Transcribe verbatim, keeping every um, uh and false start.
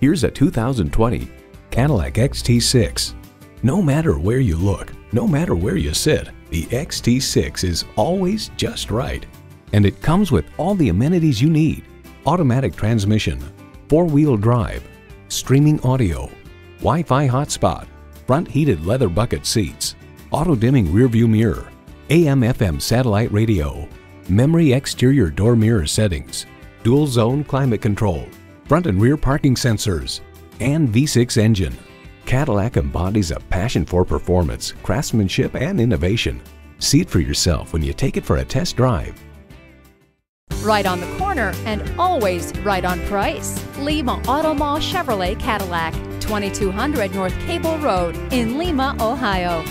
Here's a two thousand twenty Cadillac X T six. No matter where you look, no matter where you sit, the X T six is always just right. And it comes with all the amenities you need: automatic transmission, four-wheel drive, streaming audio, Wi-Fi hotspot, front heated leather bucket seats, auto-dimming rearview mirror, A M F M satellite radio, memory exterior door mirror settings, dual zone climate control, front and rear parking sensors, and V six engine. Cadillac embodies a passion for performance, craftsmanship, and innovation. See it for yourself when you take it for a test drive. Right on the corner and always right on price. Lima Auto Mall Chevrolet Cadillac, twenty-two hundred North Cable Road in Lima, Ohio.